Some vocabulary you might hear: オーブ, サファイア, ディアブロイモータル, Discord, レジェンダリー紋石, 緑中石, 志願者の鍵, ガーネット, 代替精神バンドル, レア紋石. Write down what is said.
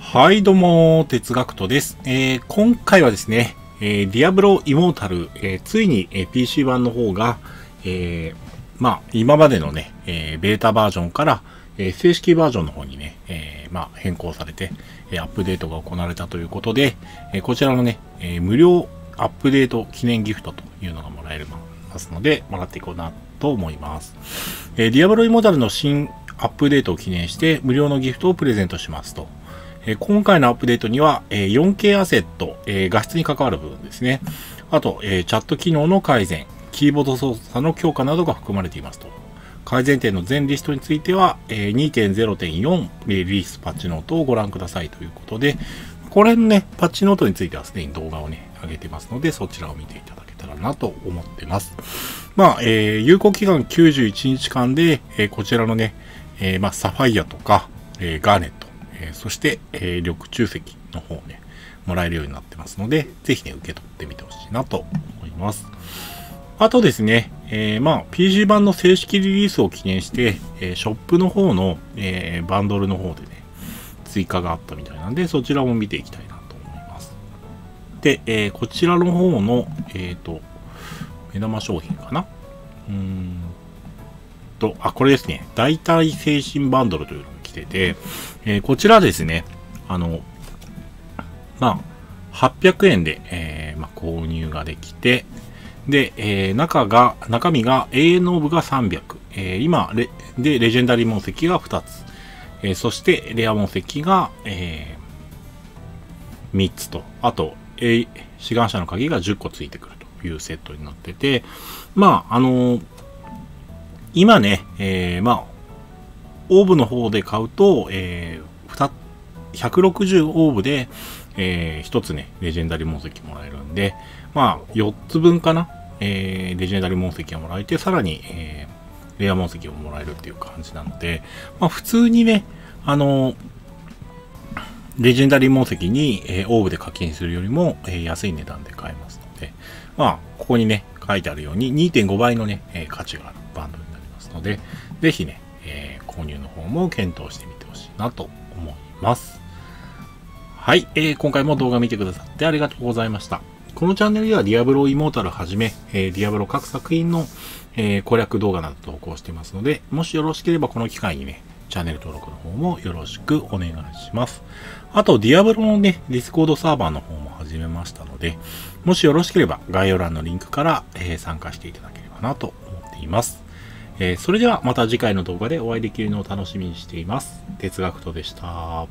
はい、どうも、哲学徒です。今回はですね、ディアブロイモータル、ついに PC 版の方が、今までのね、ベータバージョンから、正式バージョンの方にね、変更されて、アップデートが行われたということで、こちらのね、無料アップデート記念ギフトというのがもらえますので、もらっていこうなと思います。ディアブロイモータルの新アップデートを記念して、無料のギフトをプレゼントしますと。今回のアップデートには 4K アセット、画質に関わる部分ですね。あと、チャット機能の改善、キーボード操作の強化などが含まれていますと。改善点の全リストについては 2.0.4 リリースパッチノートをご覧くださいということで、これのね、パッチノートについてはすでに動画をね、上げてますので、そちらを見ていただけたらなと思ってます。有効期間91日間で、こちらのね、サファイアとか、ガーネット、そして、緑中石の方をね、もらえるようになってますので、ぜひね、受け取ってみてほしいなと思います。あとですね、PC 版の正式リリースを記念して、ショップの方の、バンドルの方でね、追加があったみたいなんで、そちらも見ていきたいなと思います。で、こちらの方の、目玉商品かな。これですね、代替精神バンドルというの来てて、こちらですね、800円で、購入ができて、で、中身が永遠のオブが300、レジェンダリー紋石が2つ、そしてレア紋石が、3つと、あと、志願者の鍵が10個ついてくるというセットになってて、今ね、オーブの方で買うと、160オーブで、1つね、レジェンダリー紋石もらえるんで、4つ分かな、レジェンダリー紋石がもらえて、さらに、レア紋石をもらえるっていう感じなので、普通にね、レジェンダリー紋石に、オーブで課金するよりも、安い値段で買えますので、ここにね、書いてあるように 2.5 倍のね、価値があるバンドになりますので、ぜひね、購入の方も検討してみてほしいなと思います。はい、今回も動画見てくださってありがとうございました。このチャンネルではディアブロイモータルはじめ、ディアブロ各作品の、攻略動画など投稿してますので、もしよろしければこの機会にね、チャンネル登録の方もよろしくお願いします。あと、ディアブロのね、ディスコードサーバーの方も始めましたので、もしよろしければ概要欄のリンクから、参加していただければなと思っています。それではまた次回の動画でお会いできるのを楽しみにしています。哲学徒でした。